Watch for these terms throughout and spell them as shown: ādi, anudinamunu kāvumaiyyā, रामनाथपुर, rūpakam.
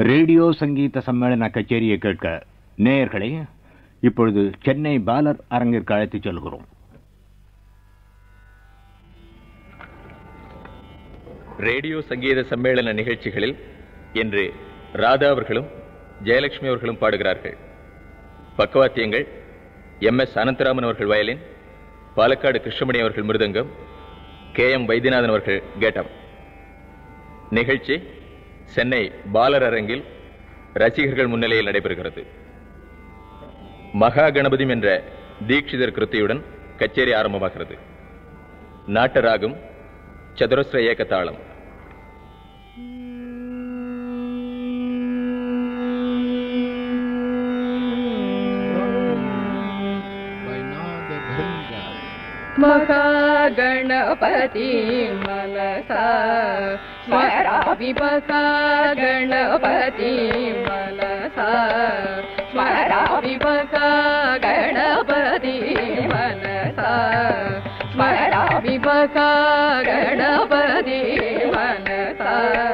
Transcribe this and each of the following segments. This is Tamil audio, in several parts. रेडियो संगीत सम्मेलन कचेरिये केट्क नेयर्गळे इप्पोडु चेन्नई बालर अरंगिற்கு அழைத்து செல்கிறோம் रेडियो संगीत सम्मेलन நிகழ்ச்சிகளில் இன்று ராதா அவர்களும் ஜெயலக்ஷ்மி அவர்களும் பாடுகிறார்கள் பக்கவாத்தியங்கள் எம்எஸ் அனந்தராமன் அவர்கள் வயலின் பாலகாடு கிருஷ்ணமணி அவர்கள் மிருதங்கம் கேஎம் वैद्यनाथन அவர்கள் கேட்டம் நிகழ்ச்சி சென்னை பாலர் அரங்கில் ரசிகர்கள் முன்னிலையில் நடைபெறுகிறது மகாகணபதி என்ற தீக்ஷிதர் கிருதியுடன் கச்சேரி ஆரம்பமாகிறது நாட்டராகம் சதுரஸ்ர ஏகதாளம் महागणपतिं मनसा स्मरामि महागणपतिं मनसा स्मरामि महागणपतिं मनसा स्मरामि महागणपतिं मनसा स्मरामि महागणपतिं मनसा स्मरामि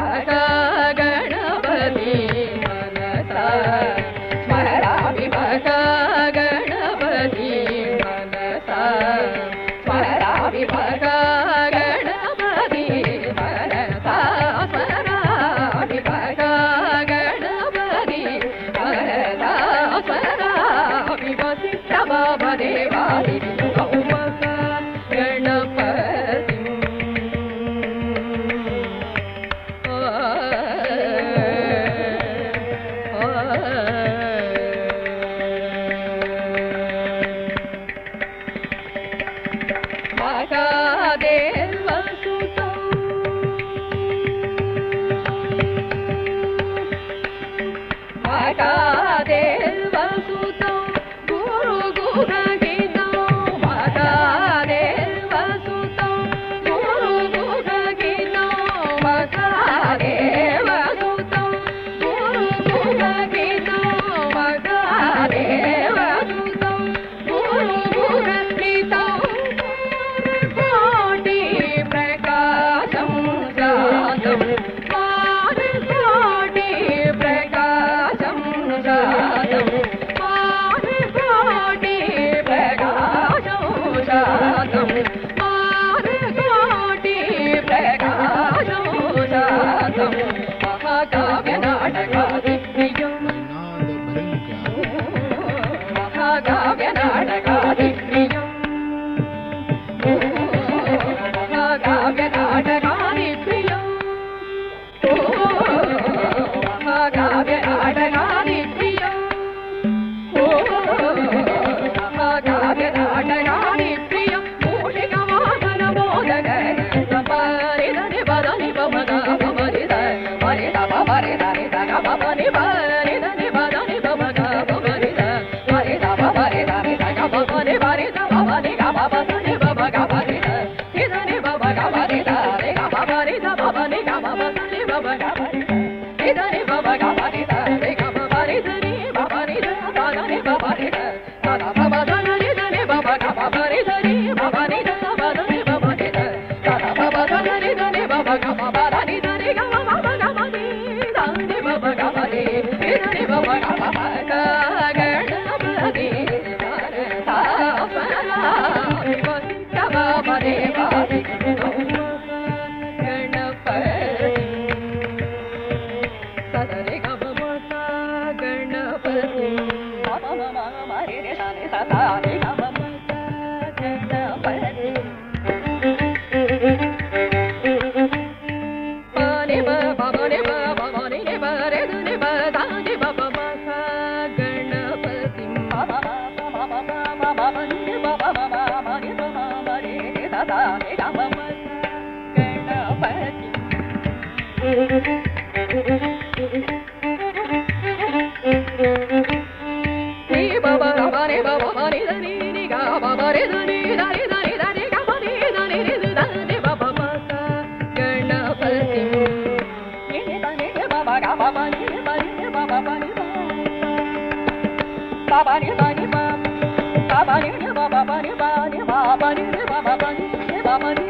महागणपतिं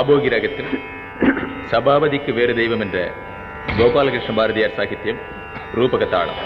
आबोगी रागत्तिल सभापतिक्कु वेरु दैवम एன்ற गोपालकृष्ण भारतियार साहित्यम रूपक ताणम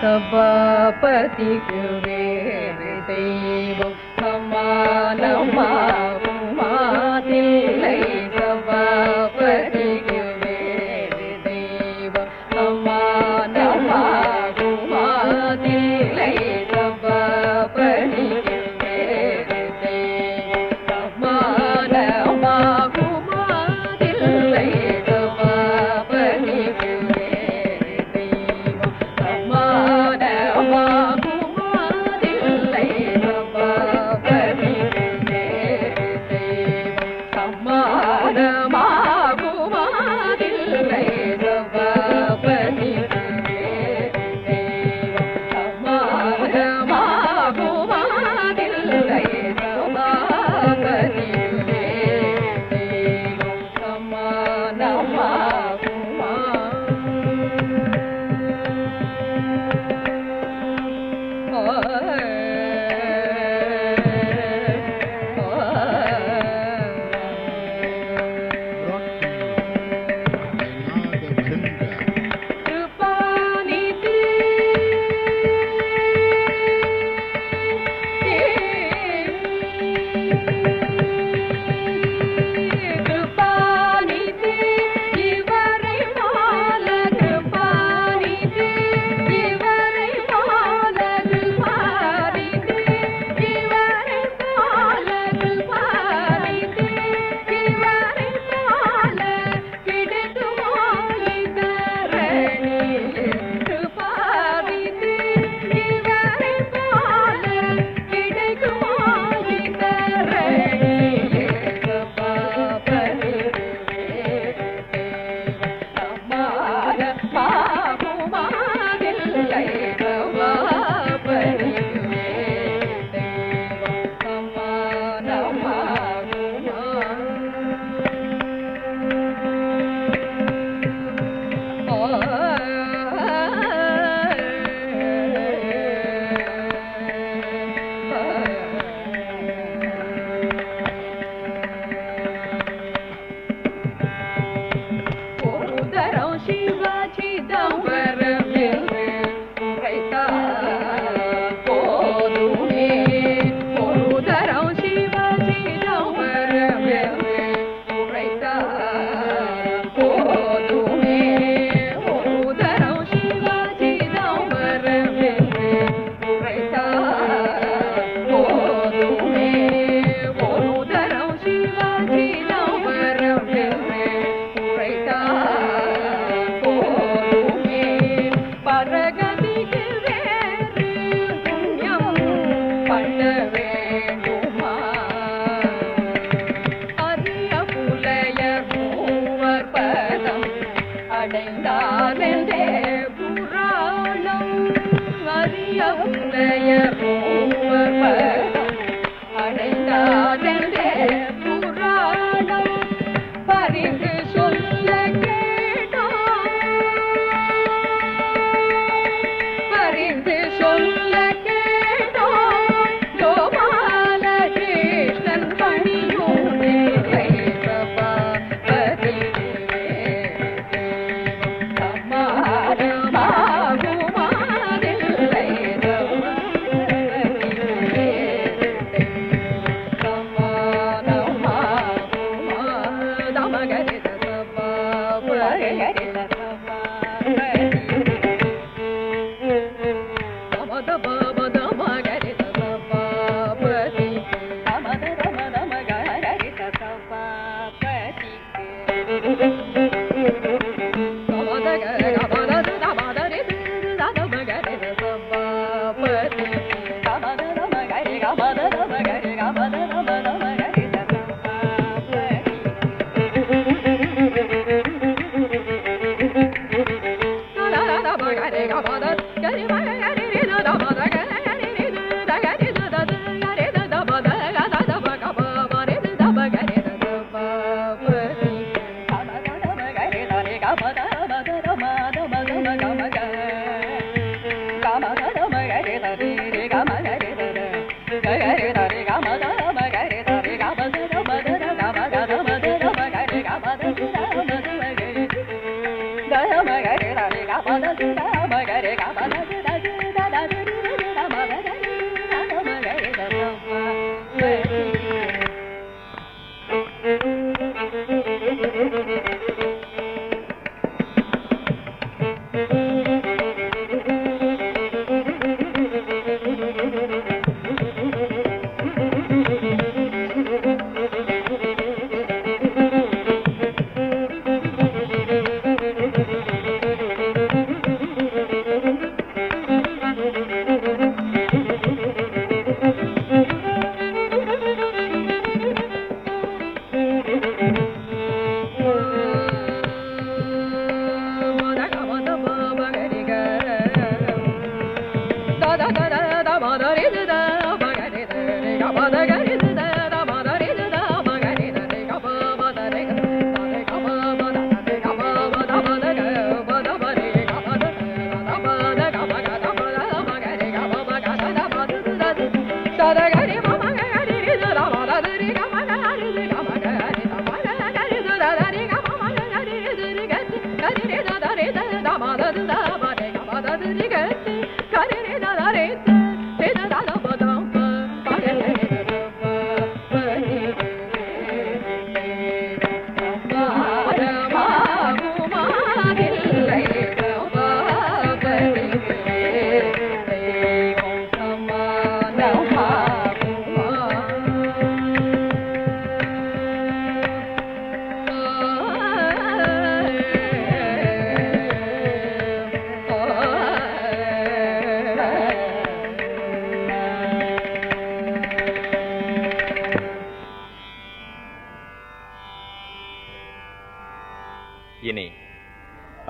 सभापतिक्कु वेरू दैवम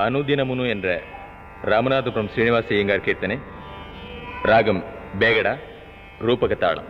अनुदिनमुनु रामनाथपुर श्रीनिवास अय्यंगार कीर्तने रागम बेगड रूपक ताळम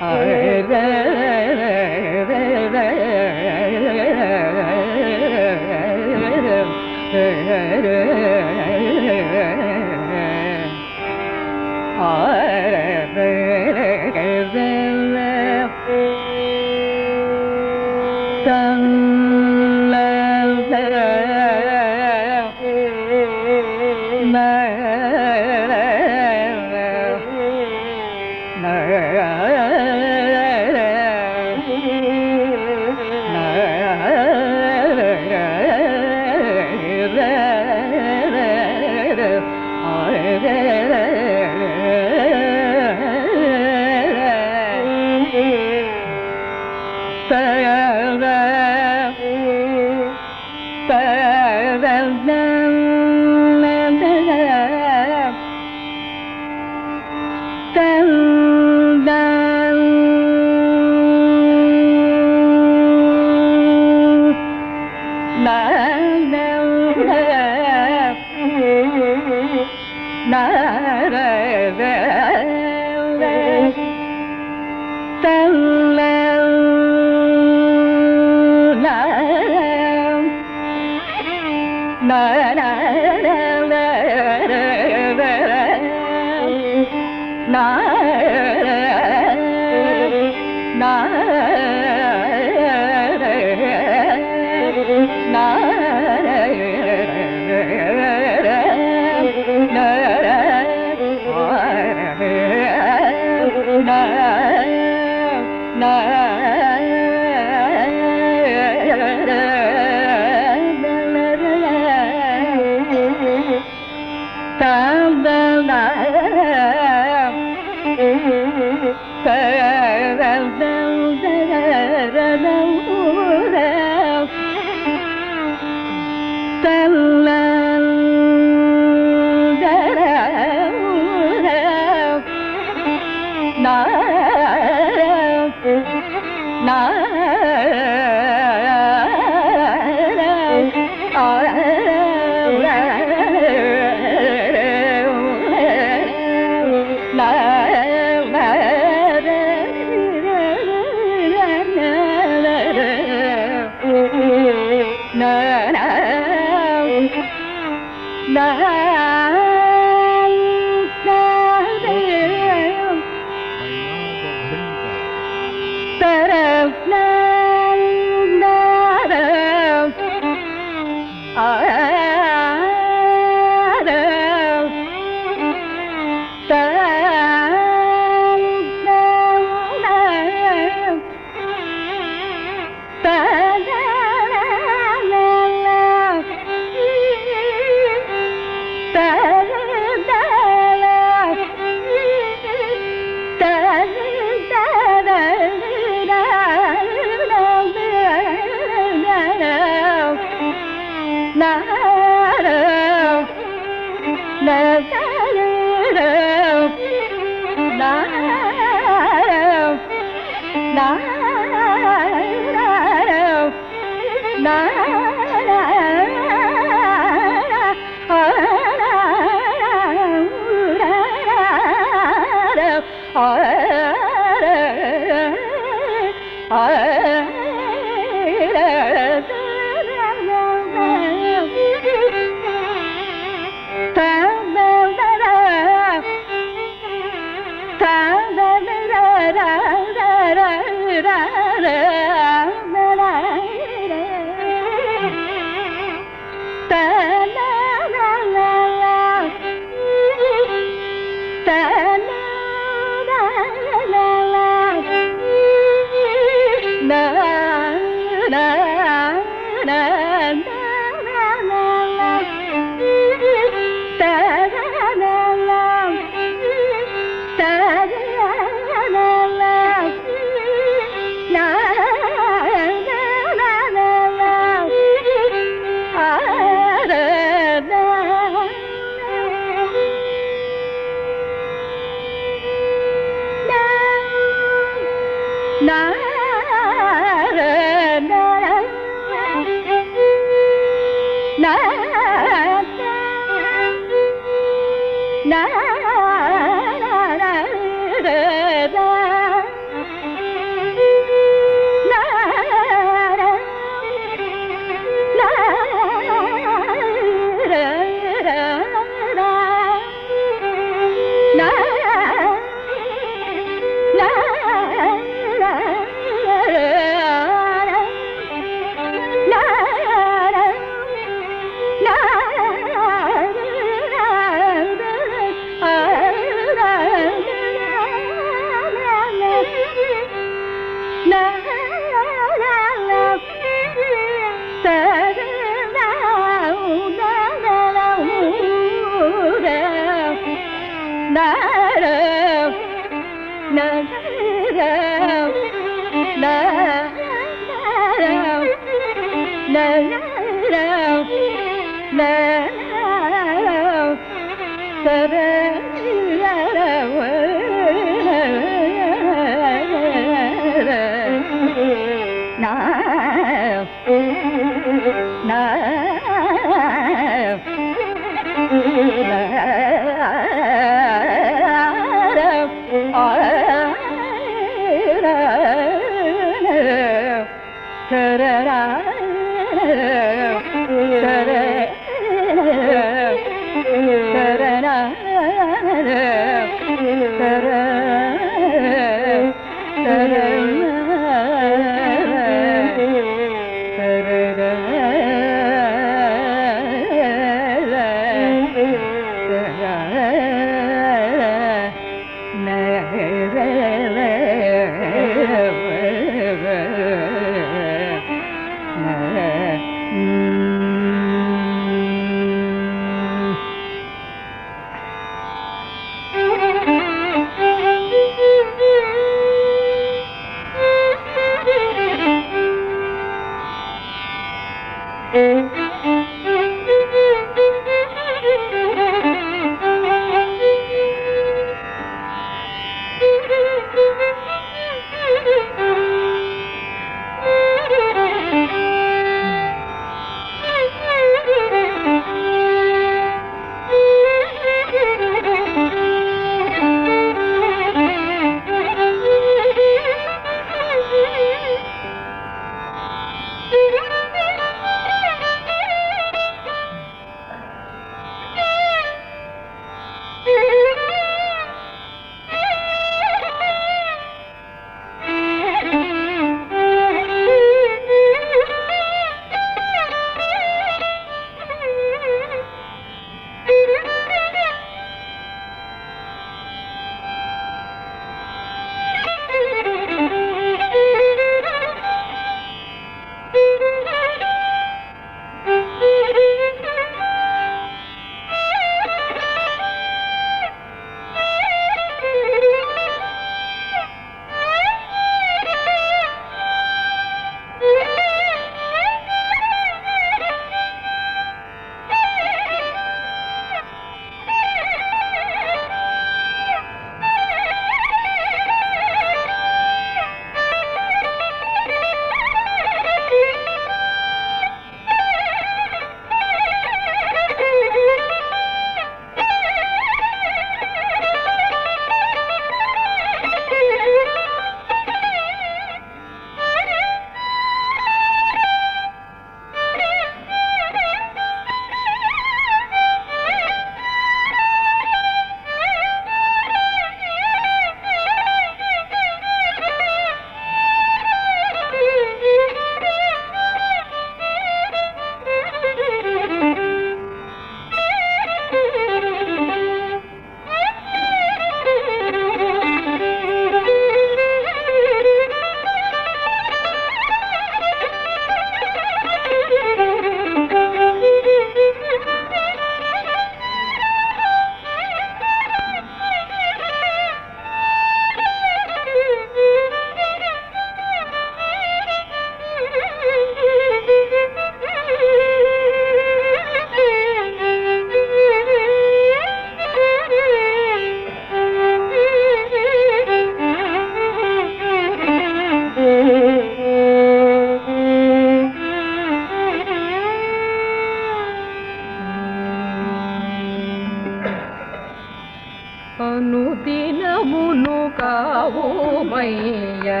अनुदिनमुनु कावुमय्या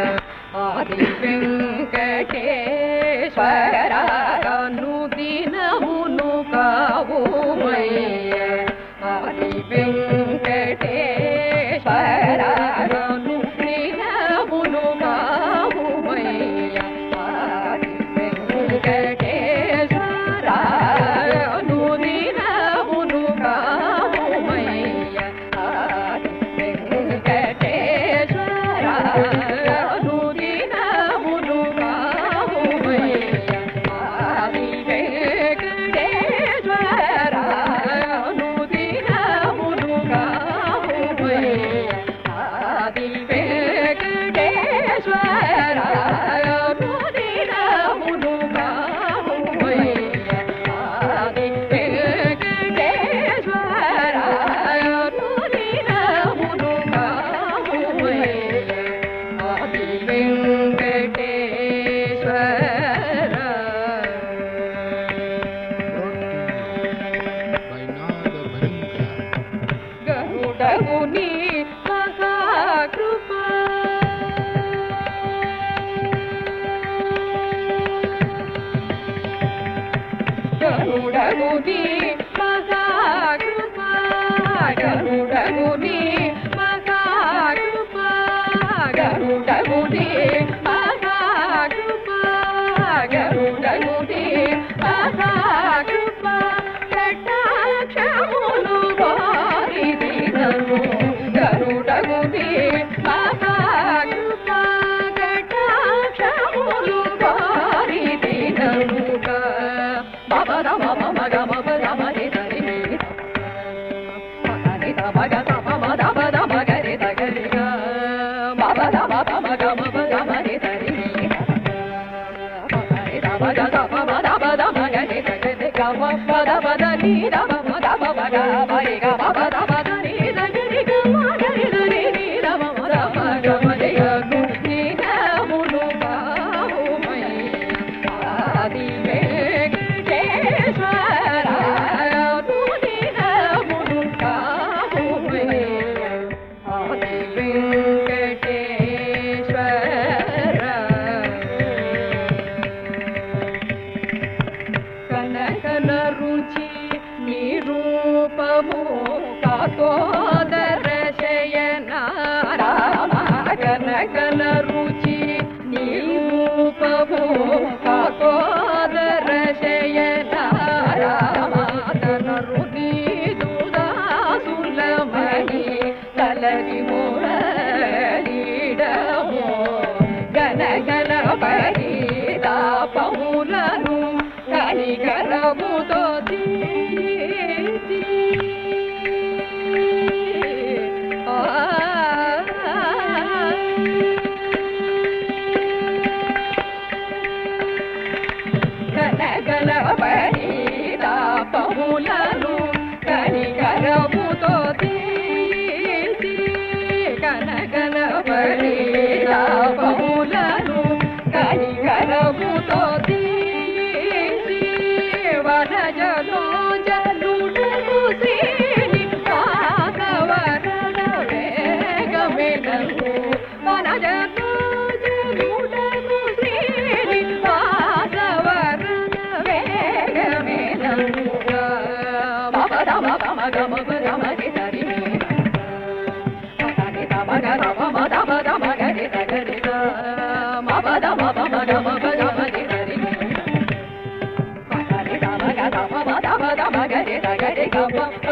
आदि वेंकटेश्वरा अनुदिनमुनु कावुमय्या आदि वेंकटेश्वरा अनुदिनमुनु कावुमय्या आदि वेंकटेश्वरा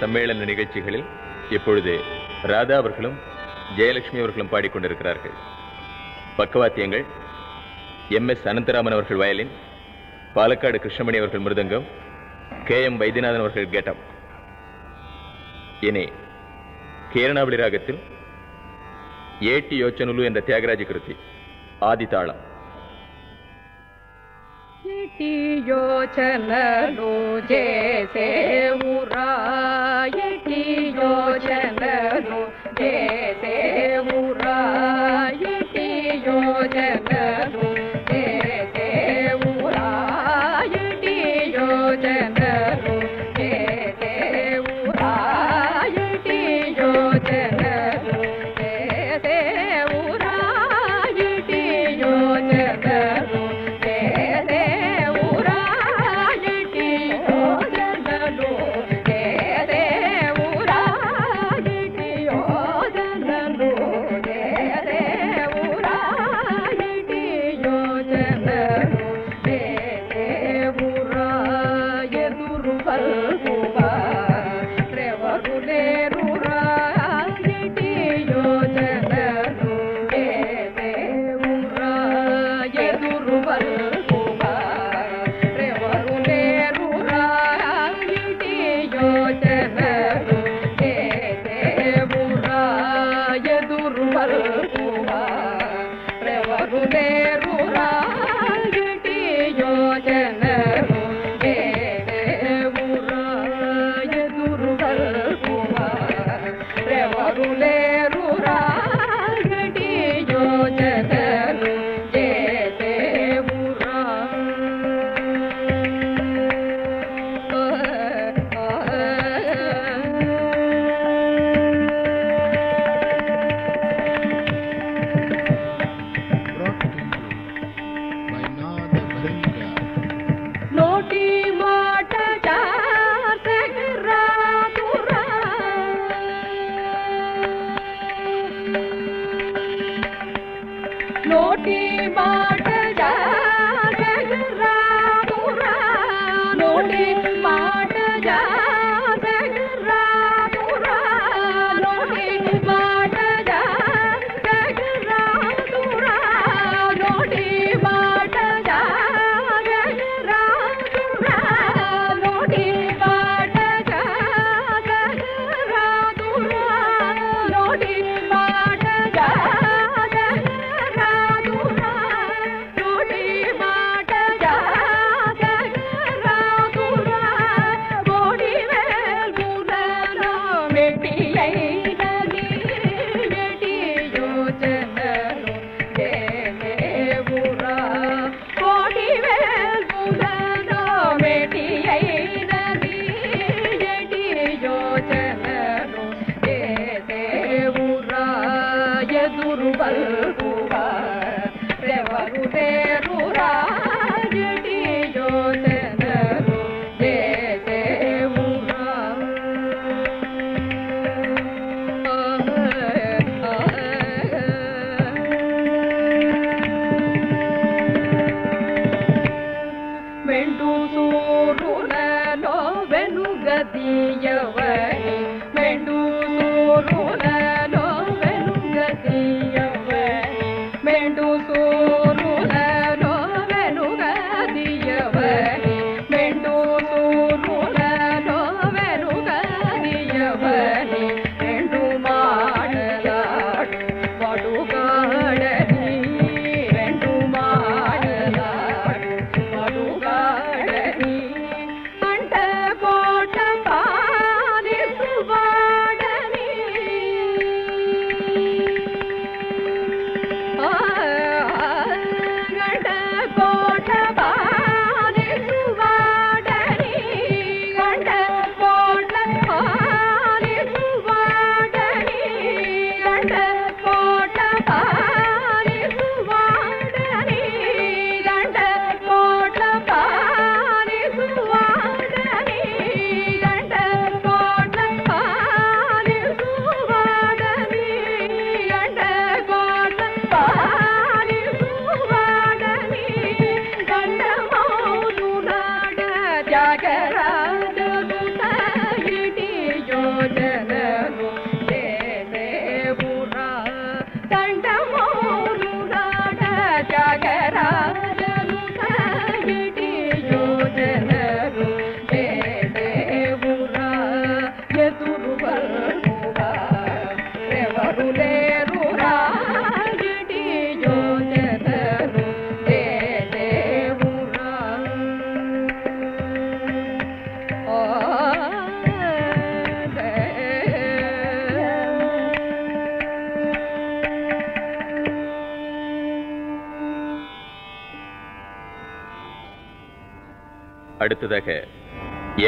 சம்மேளன நிகழ்ச்சிகளில் இப்பொழுது ராதா அவர்களும் ஜெயலக்ஷ்மி அவர்களும் பாடிக்கொண்டிருக்கிறார்கள். பக்கவாத்தியங்கள் எம் எஸ் அனந்தராமன் அவர்கள் வயலின், பாலக்காடு கிருஷ்ணமணி அவர்கள் மிருதங்கம், கே எம் வைத்தியநாதன் அவர்கள் கேட்டம். இனி கேரணாவளி ராகத்தில் ஏட்டி யோச்சனலு என்ற தியாகராஜ கிருதி ஆதி தாளம். ஏட்டி யோச்சனலு ஜேசே ஊரா யோஜனலு தேசே ஊரா ஏட்டி யோஜனலு தேசே ஊரா ஏட்டி யோஜனலு தேசே ஊரா ஏட்டி யோஜனலு தேசே ஊரா ஏட்டி யோஜனலு தேசே ஊரா ஏட்டி யோஜனலு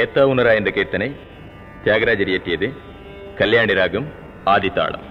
ஏத்த உணரா இந்த கீர்த்தனை தியாகராஜர் இயற்றியது. கல்யாணி ராகம் ஆதி தாளம்.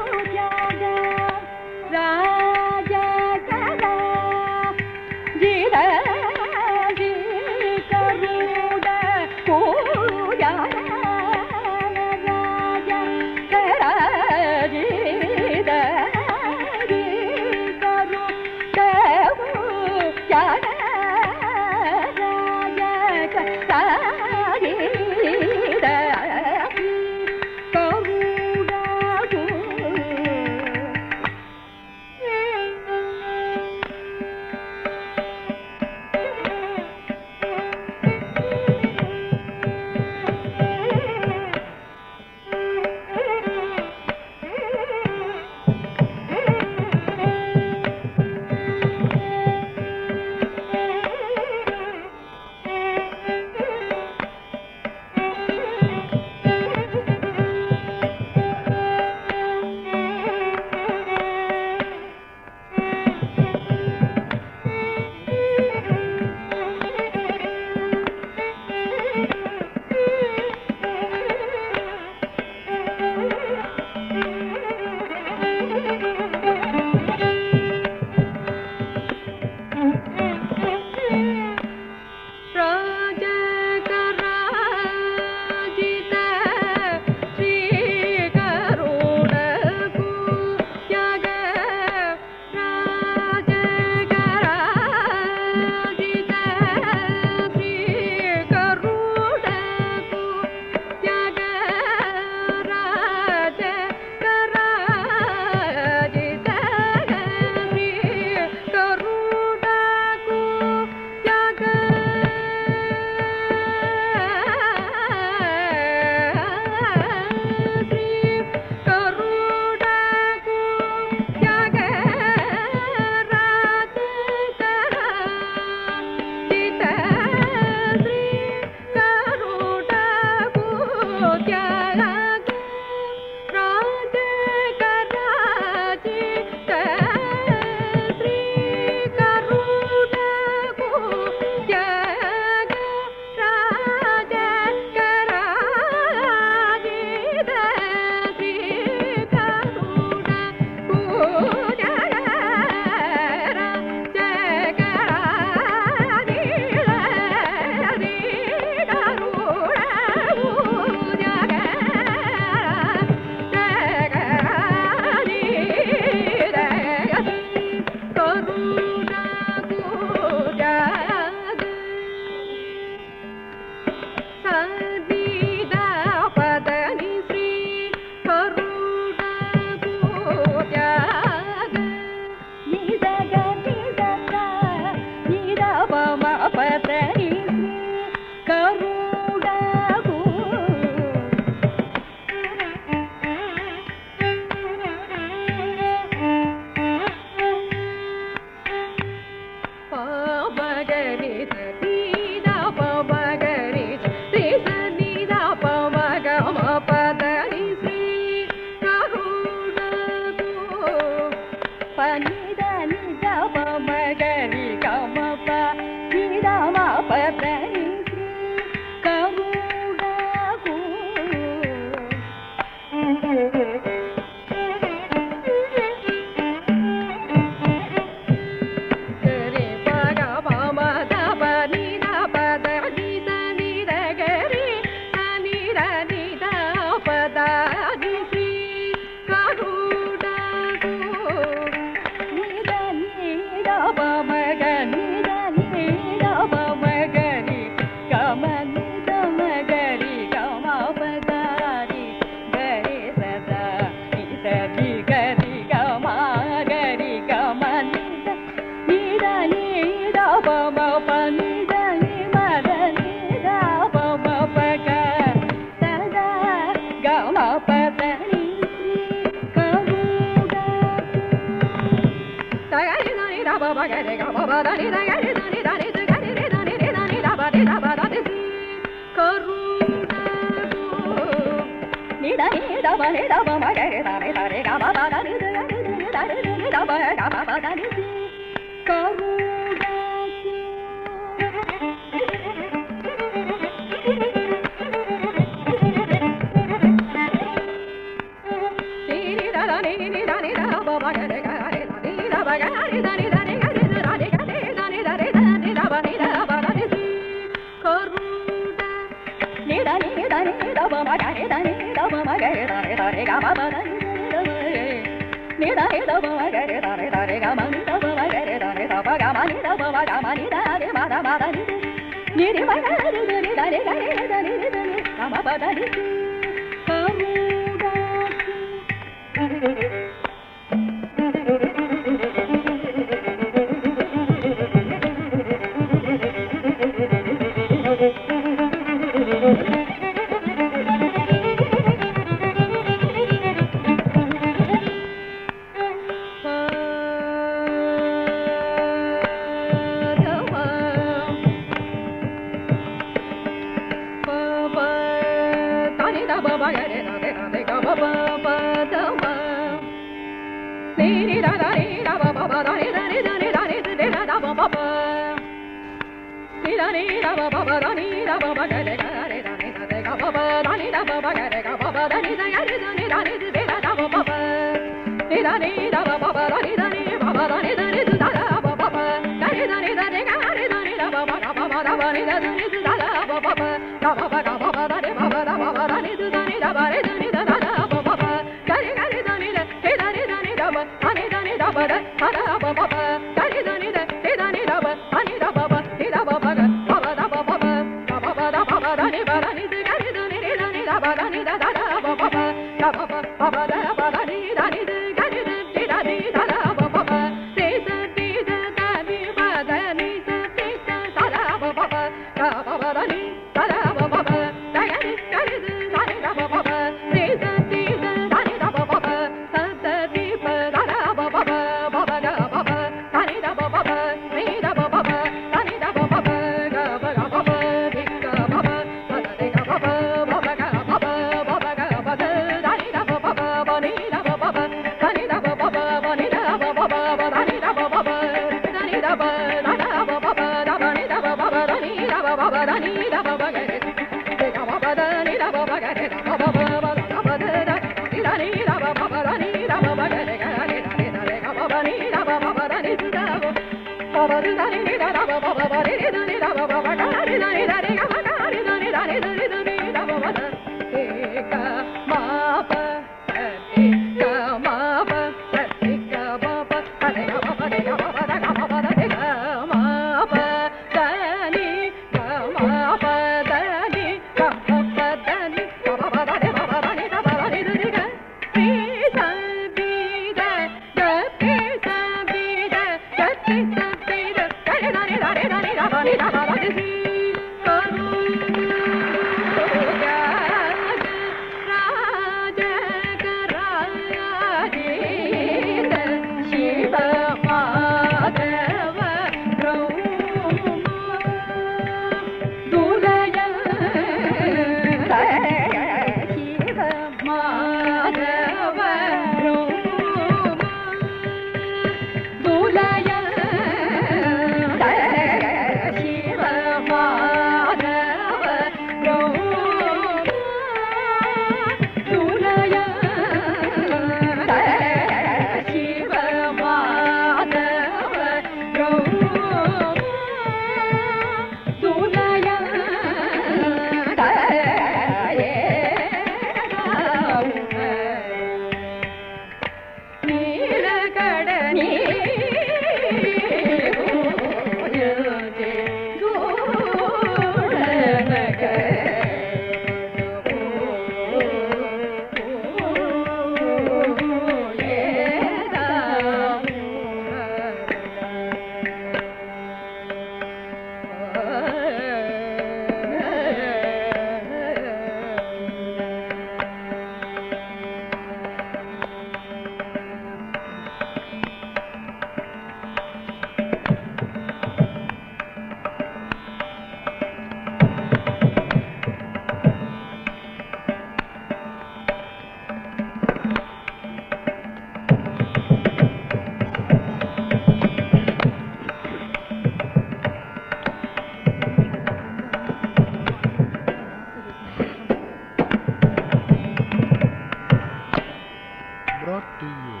to you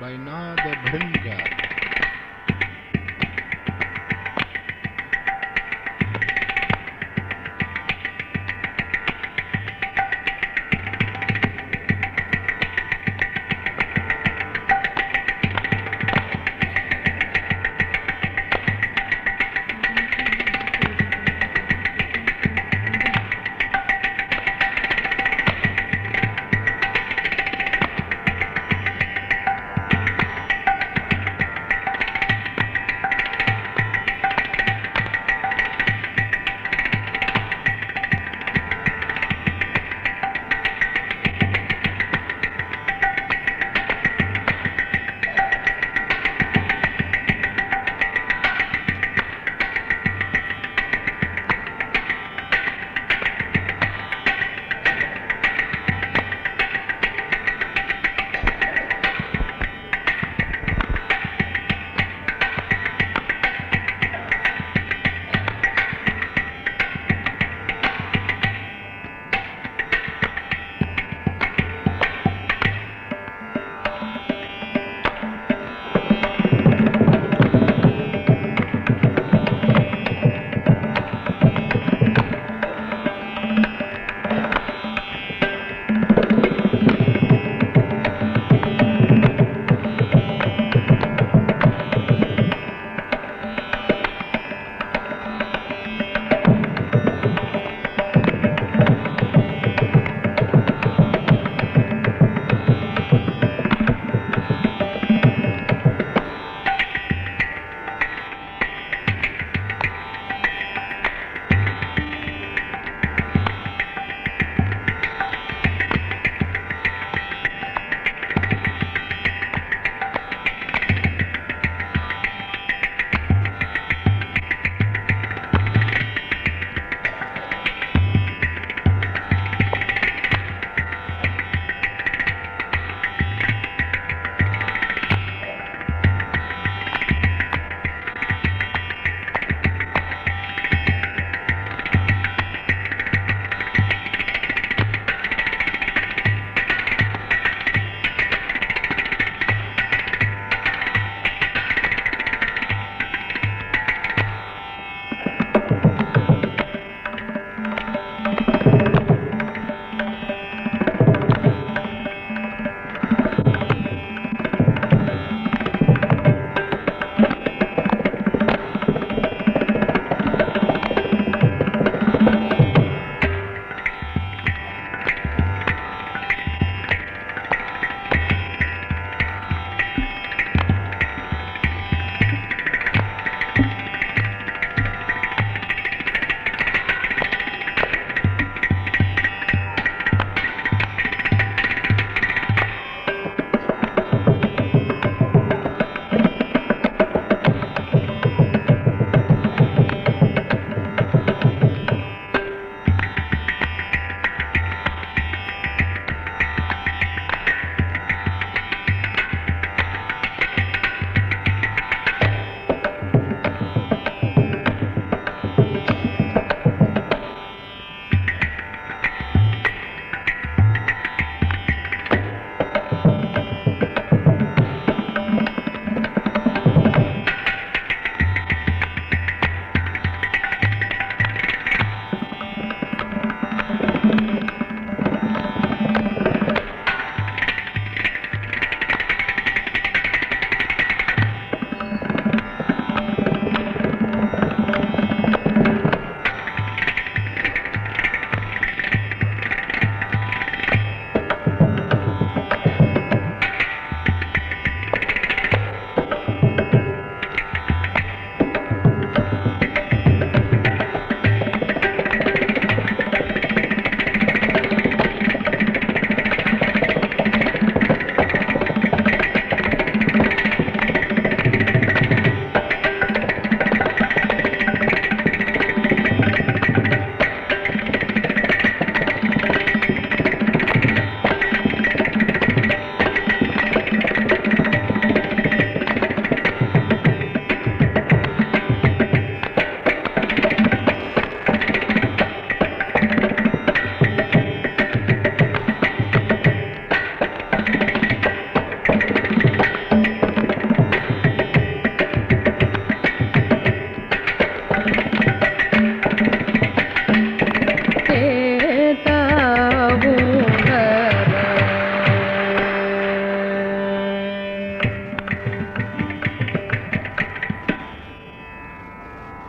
by Nada Bhringa.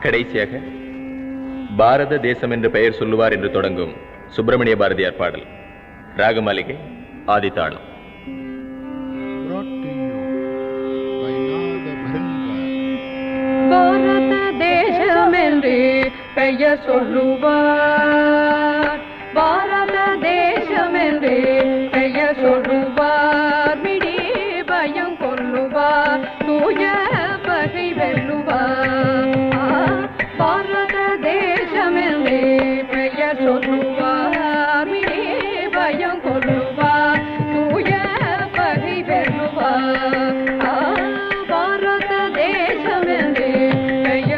கடைசியாக பாரத தேசம் என்று பெயர் சொல்லுவார் என்று தொடங்கும் சுப்ரமணிய பாரதியார் பாடல், ராகமாலிகை, ஆதி தாளம். பாரத தேசம் என்று பெயர் சொல்லுவார், பாரத தேசம் என்று பெயர் சொல்லுவார், மிடி பயம் கொள்ளுவார், தூய பகை வெல்லுவார். பாரத தேசம் என்று பெயர் சொல்லுவார், மிடி பயம் கொள்ளுவார், தூய பகை வெல்லுவார். பாரத தேசம் என்று பெயர்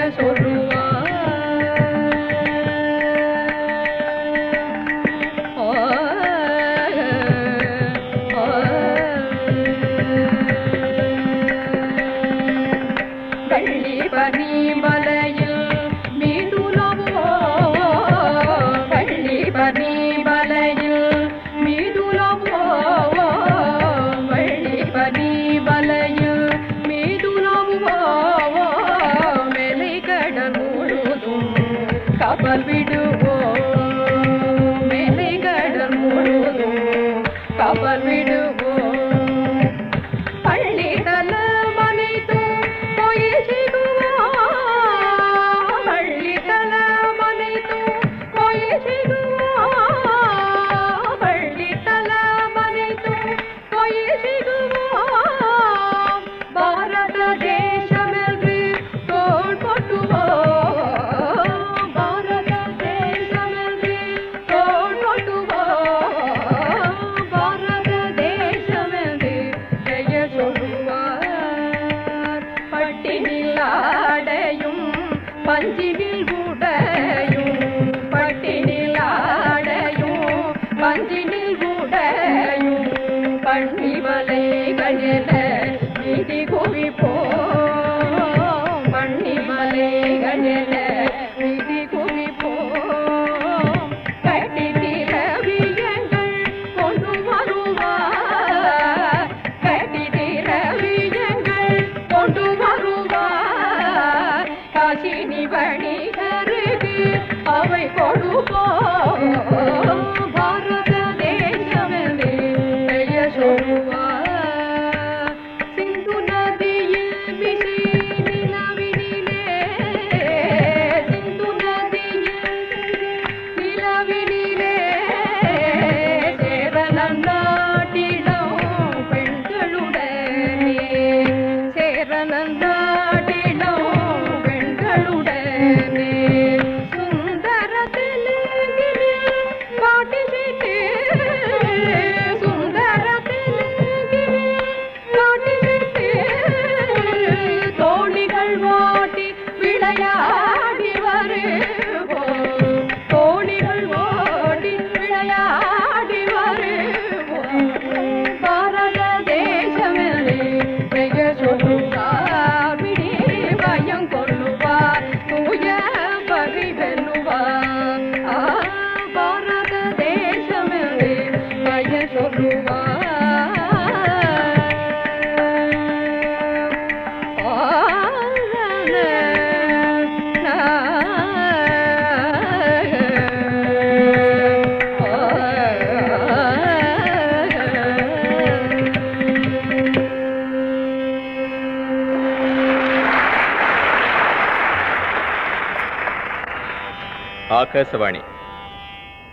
ஆகாசவாணி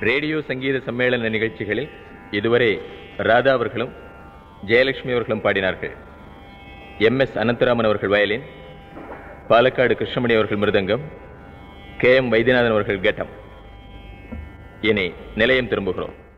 ரேடியோ சங்கீத சம்மேளன நிகழ்ச்சிகளில் இதுவரை ராதா அவர்களும் ஜெயலக்ஷ்மி அவர்களும் பாடினார்கள். MS அனந்தராமன் அவர்கள் வயலின், பாலக்காடு கிருஷ்ணமணி அவர்கள் மிருதங்கம், KM வैद्यनाथन அவர்கள் கெட்டம். இனி நிலையம் திரும்புகிறோம்.